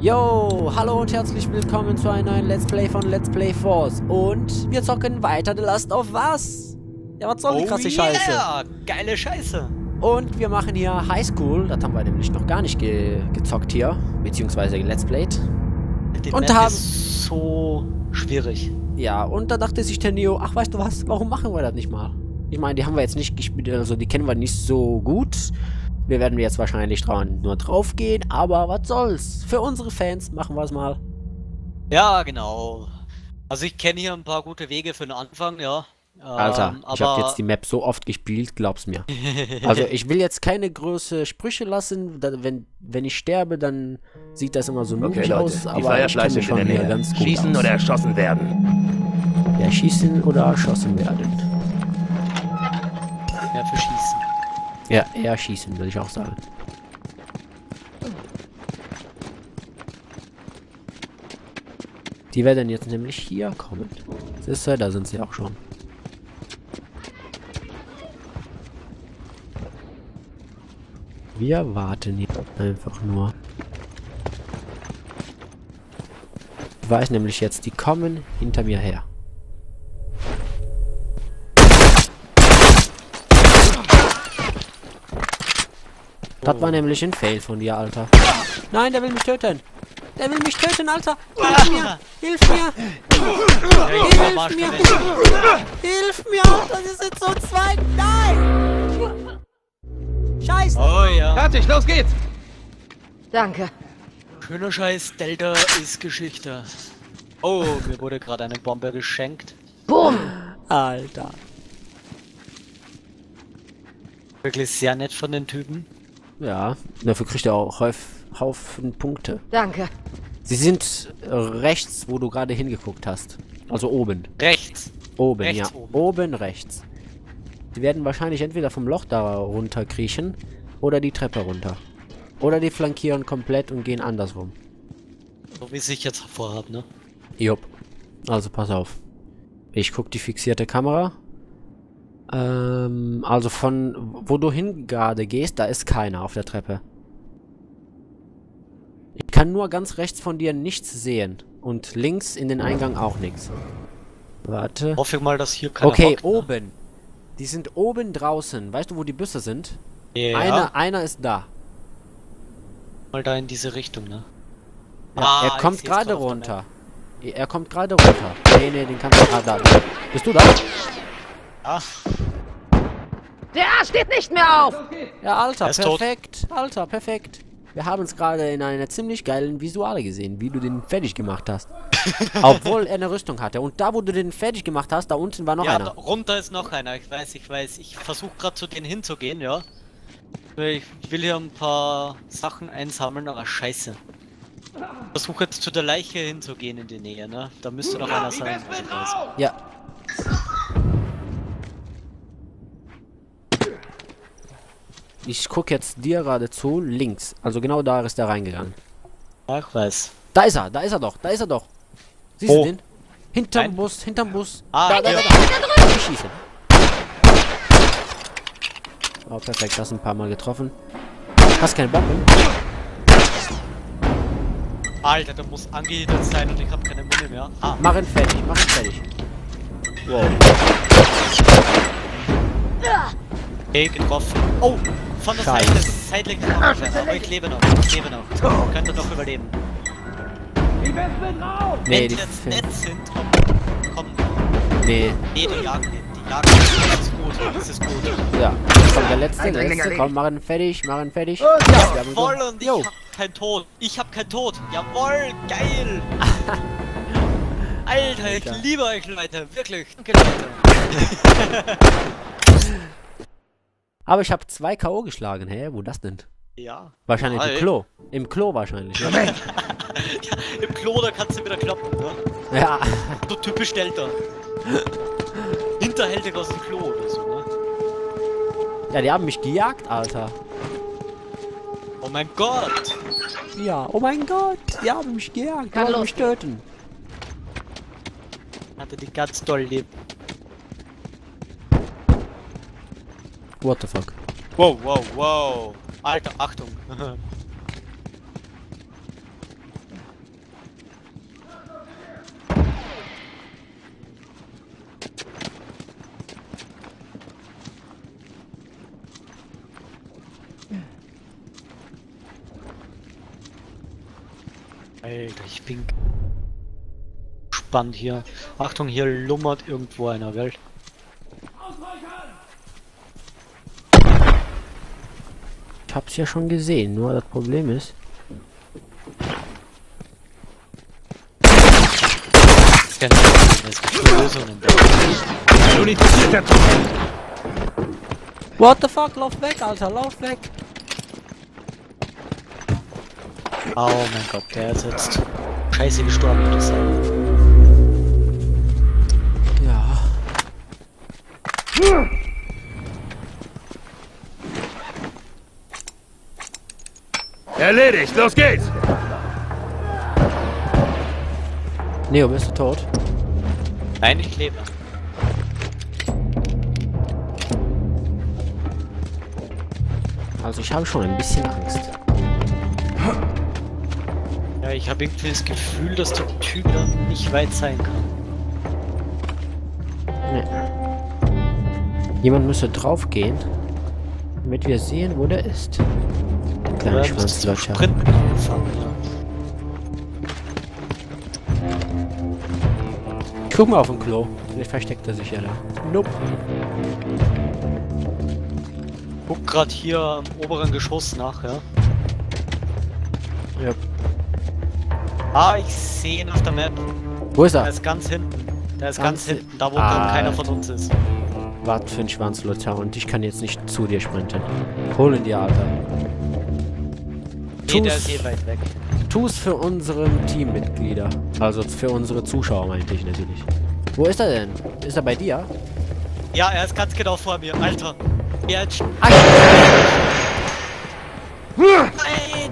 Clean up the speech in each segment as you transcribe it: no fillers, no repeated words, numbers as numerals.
Yo, hallo und herzlich willkommen zu einer neuen Let's Play von Let's Play Force. Und wir zocken weiter The Last of Us. Ja, was soll die krasse Scheiße? Ja, geile Scheiße. Und wir machen hier Highschool. Das haben wir nämlich noch gar nicht gezockt hier. Beziehungsweise Let's Played. Und haben so schwierig. Ja, und da dachte sich der Neo, ach, weißt du was, warum machen wir das nicht mal? Ich meine, die haben wir jetzt nicht gespielt, also die kennen wir nicht so gut. Wir werden jetzt wahrscheinlich nur drauf gehen, aber was soll's? Für unsere Fans machen wir es mal. Ja, genau. Also ich kenne hier ein paar gute Wege für den Anfang, ja. Alter, ich habe jetzt die Map so oft gespielt, glaub's mir. Also ich will jetzt keine große Sprüche lassen, da, wenn ich sterbe, dann sieht das immer so nützlich aus, aber die Feuerschleife sind schon in der Nähe. Ganz gut schießen aus. Oder erschossen werden. Ja, schießen oder erschossen werden. Ja, für schießen. Ja, eher schießen, würde ich auch sagen. Die werden jetzt nämlich hier kommen. Siehst du, da sind sie auch schon. Wir warten hier einfach nur. Ich weiß nämlich jetzt, die kommen hinter mir her. Das war nämlich ein Fail von dir, Alter. Nein, der will mich töten. Der will mich töten, Alter. Hilf mir. Hilf mir. Hilf mir. Hilf mir, Alter. Wir sind so zwei. Nein. Scheiße. Oh ja. Fertig, los geht's. Danke. Schöner Scheiß, Delta ist Geschichte. Oh, mir wurde gerade eine Bombe geschenkt. Boom. Alter. Wirklich sehr nett von den Typen. Ja, dafür kriegt er auch Haufen Punkte. Danke. Sie sind rechts, wo du gerade hingeguckt hast. Also oben. Rechts. Oben, rechts, ja. Oben rechts. Die werden wahrscheinlich entweder vom Loch da runter kriechen oder die Treppe runter. Oder die flankieren komplett und gehen andersrum. So wie ich jetzt vorhabe, ne? Jupp. Also pass auf. Ich guck die fixierte Kamera. Also von wo du hin gerade gehst, da ist keiner auf der Treppe. Ich kann nur ganz rechts von dir nichts sehen. Und links in den Eingang auch nichts. Warte. Hoffe ich mal, dass hier keiner okay, hockt, ne? Oben. Die sind oben draußen. Weißt du, wo die Büsse sind? Ja. Einer ist da. Mal da in diese Richtung, ne? Ja, er kommt gerade runter. Er kommt gerade runter. Nee, den kannst du gerade da. Bist du da? Ach. Der Arsch steht nicht mehr auf! Ja, Alter, perfekt. Tot. Alter, perfekt. Wir haben es gerade in einer ziemlich geilen Visuale gesehen, wie du den fertig gemacht hast. Obwohl er eine Rüstung hatte. Und da, wo du den fertig gemacht hast, da unten war noch einer. Ja, runter ist noch einer. Ich weiß, ich weiß. Ich versuche gerade zu denen hinzugehen, ja. Ich will hier ein paar Sachen einsammeln, aber scheiße. Ich versuche jetzt zu der Leiche hinzugehen in die Nähe, ne? Da müsste noch einer sein. Ja. Ich guck jetzt dir gerade zu, links. Also genau da ist er reingegangen. Ach was. Da ist er doch. Siehst du den? Hinterm Bus. Ah, da. Ich schieße. Oh, perfekt, das ein paar Mal getroffen. Hast keine Bomben? Alter, der muss angehitert sein und ich hab keine Munde mehr. Ah. Mach ihn fertig. Wow. Getroffen. Oh! Von der Seite. Seitlich ist noch schwer, aber ich lebe noch. Ich könnte doch überleben. Die Besten raus! Nee, wenn die jetzt nett sind, kommen. Nee, die jagen den. Das ist gut. Ja, das war der letzte. Komm, machen fertig. Ja, voll und ich hab keinen Tod. Jawoll, geil! Alter, ich liebe euch, Leute. Wirklich. Danke, Leute. Aber ich habe 2 K.O. geschlagen, hä? Wo das denn? Ja. Wahrscheinlich im Klo. Im Klo wahrscheinlich. Ja. Ja, im Klo, da kannst du wieder kloppen, ne? Ja. So typisch Delta. Hinterhältig aus dem Klo oder so, ne? Ja, die haben mich gejagt, Alter. Oh mein Gott. Ja, oh mein Gott. Die haben mich gejagt. Die wollten mich töten. Hatte die ganz doll lieb. What the fuck? Wow. Alter, Achtung. Alter, ich bin gespannt hier. Achtung, hier lummert irgendwo einer, gell? Ich hab's ja schon gesehen, nur das Problem ist... Genau, es gibt Lösungen. What the fuck? Lauf weg, Alter, lauf weg! Oh mein Gott, der ist jetzt scheiße gestorben, würde ich sagen. Ja. Erledigt, los geht's! Neo, bist du tot? Nein, ich lebe. Also ich habe schon ein bisschen Angst. Ja, ich habe irgendwie das Gefühl, dass der Typ dann nicht weit sein kann. Nee. Jemand müsste draufgehen, damit wir sehen, wo der ist. Kleiner Schwanzlöcher. Guck mal auf den Klo. Vielleicht versteckt er sich ja da. Nope. Guck grad hier am oberen Geschoss nach, ja? Ja. Ah, ich sehe ihn auf der Map. Wo ist er? Der ist ganz hinten. Der ist ganz hinten, da wo gerade keiner von uns ist. Wart für den Schwanzlotter und ich kann jetzt nicht zu dir sprinten. Hol ihn dir, Alter. Nee, der ist eh weit weg. Tu's für unsere Teammitglieder. Also für unsere Zuschauer meinte ich natürlich. Wo ist er denn? Ist er bei dir? Ja, er ist ganz genau vor mir. Alter. Er hat... Nein!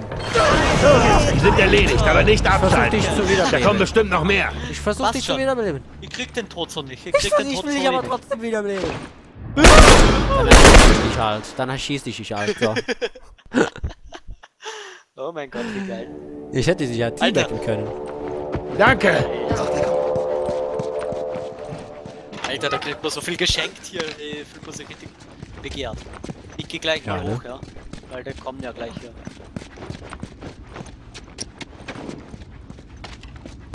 Die sind erledigt, aber nicht abschalten. Da kommen bestimmt noch mehr. Ich versuche dich zu wiederbeleben. Ihr kriegt den Tod so nicht. Ich will dich aber trotzdem wiederbeleben. Dann schieß dich halt. Dann schieß dich halt. So. Oh mein Gott, wie geil. Ich hätte sie ja teambacken können. Danke! Alter, da kriegt man so viel geschenkt hier, ey. Fühlt man sich richtig begehrt. Ich geh gleich mal hoch, ja. Weil die kommen ja gleich hier.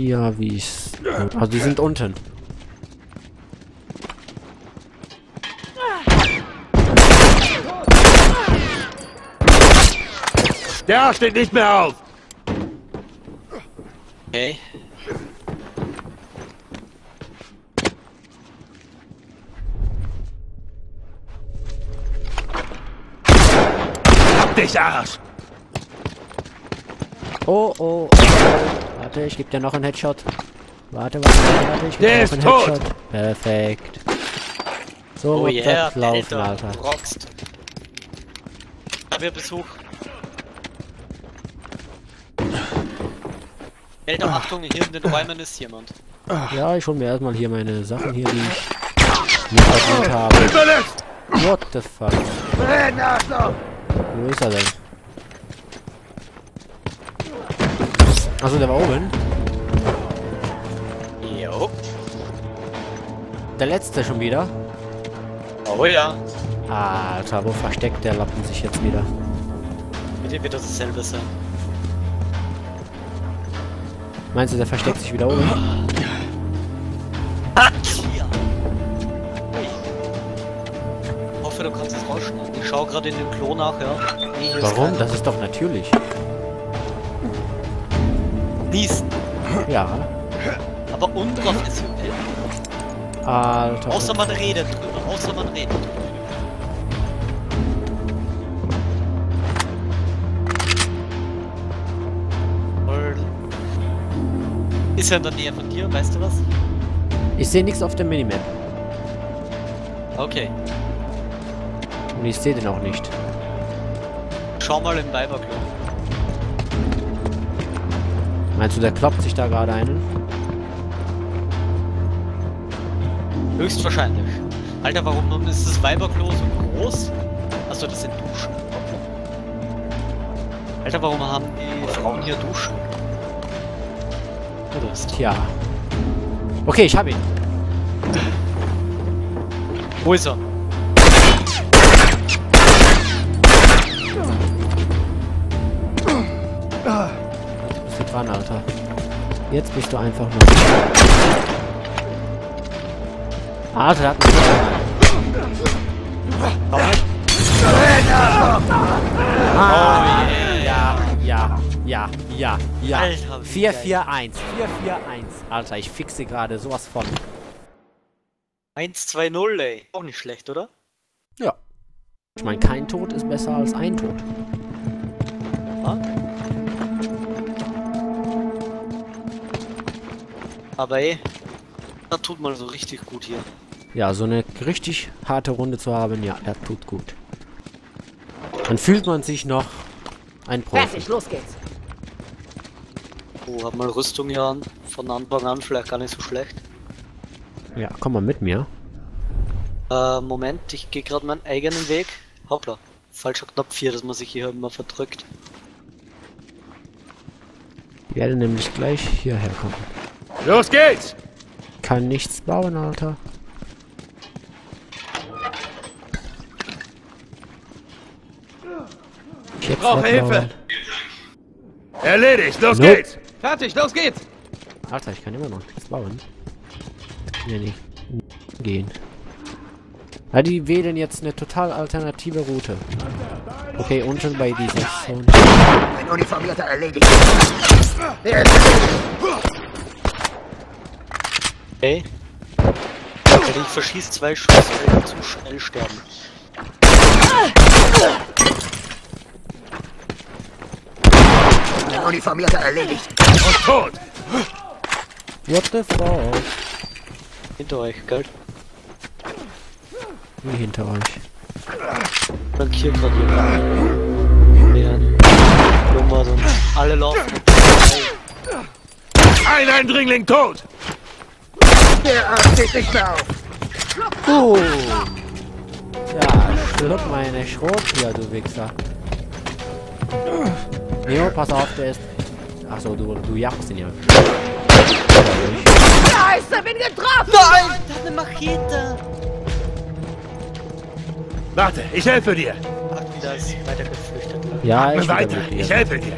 Ja, wie ich's... Also die sind unten. Der steht nicht mehr auf! Okay. Hab dich, Arsch! Oh, oh, oh. Warte, ich geb dir noch einen Headshot. Warte, ich geb dir noch einen Headshot. Perfekt. So, jetzt laufen, Alter. Du rockst. Wir Besuch. Delta, Achtung, hier in den Räumen ist jemand. Ja, ich hol mir erstmal hier meine Sachen hier, die ich nicht verdient habe. What the fuck? Wo ist er denn? Achso, der war oben. Jo. Der letzte schon wieder. Oh ja. Alter, wo versteckt der Lappen sich jetzt wieder? Mit dem wird das dasselbe sein. Meinst du, der versteckt sich wieder oben? Ja. Ich hoffe, du kannst es rausschneiden. Ich schau gerade in den Klo nach, ja. Nee, warum? Das ist doch natürlich. Niesen. Ja. Aber undrauf ist übel. Alter. Außer man redet drüber. Ist ja in der Nähe von dir, weißt du was? Ich sehe nichts auf der Minimap. Okay. Und ich sehe den auch nicht. Schau mal im Weiberklo. Meinst du, der kloppt sich da gerade einen? Höchstwahrscheinlich. Alter, warum ist das Weiberklo so groß? Achso, das sind Duschen. Alter, warum haben die Frauen hier Duschen? Tja. Okay, ich hab ihn. Wo ist er? Was dran, Alter. Jetzt bist du einfach nur... Alter, hat mich... Oh ja, ja, ja, ja, ja. 441, 441. Alter, ich fixe gerade sowas von. 1-2-0, ey. Auch nicht schlecht, oder? Ja. Ich meine, kein Tod ist besser als ein Tod. Ha? Aber ey, das tut man so richtig gut hier. Ja, so eine richtig harte Runde zu haben, ja, das tut gut. Dann fühlt man sich noch ein Profi. Fertig, los geht's. Oh, hab mal Rüstung hier an. Von Anfang an vielleicht gar nicht so schlecht. Ja, komm mal mit mir. Moment, ich gehe gerade meinen eigenen Weg. Hoppla, falscher Knopf hier, dass man sich hier immer verdrückt. Ich werde nämlich gleich hierher kommen. Los geht's! Kann nichts bauen, Alter. Ich brauche Hilfe! Erledigt, los geht's! Fertig, los geht's! Alter, ich kann immer noch nichts bauen. Nee, nicht gehen. Ja, die wählen jetzt eine total alternative Route. Okay, unten bei dieser Zone. Ein uniformierter erledigt. Okay. Also ich verschieße 2 Schüsse, wenn ich zu schnell sterben. Ein uniformierter erledigt. Und tot! What the fuck? Hinter euch, gell? Wie hinter euch? Flankiert gerade jemand. Nummer sind alle laufen. Ein Eindringling tot! Der Arm geht nicht mehr auf! Oh! Ja, schluck meine Schrotflinte, du Wichser. Neo, pass auf, der ist... Achso, du jagst ihn ja. Scheiße, bin getroffen! Nein! Das ist eine Machete! Warte, ich helfe dir! Ach, wieder ist weiter geflüchtet. Ja, ich weiter, ich helfe dir!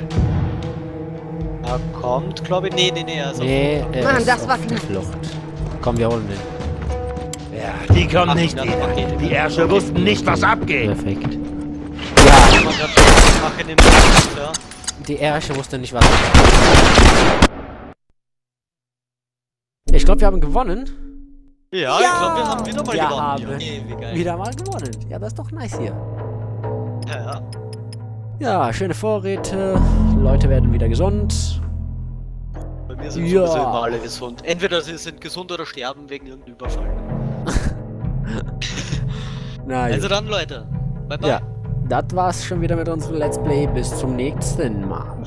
Er kommt, glaube ich. Nee, also. Nee, Mann, das war viel Flucht. Komm, wir holen den. Ja, die kommen nicht wieder. Die Ärsche wussten nicht, was abgeht. Perfekt. Ja. Die Ärsche wussten nicht, was abgeht. Ich glaube, wir haben gewonnen. Ja, ich glaube, wir haben wieder mal gewonnen. Wieder mal gewonnen. Ja, das ist doch nice hier. Ja, schöne Vorräte. Die Leute werden wieder gesund. Bei mir sind sowieso immer alle gesund. Entweder sie sind gesund oder sterben wegen irgendeinem Überfall. Nein. Also dann, Leute. Bye bye. Ja, das war's schon wieder mit unserem Let's Play. Bis zum nächsten Mal.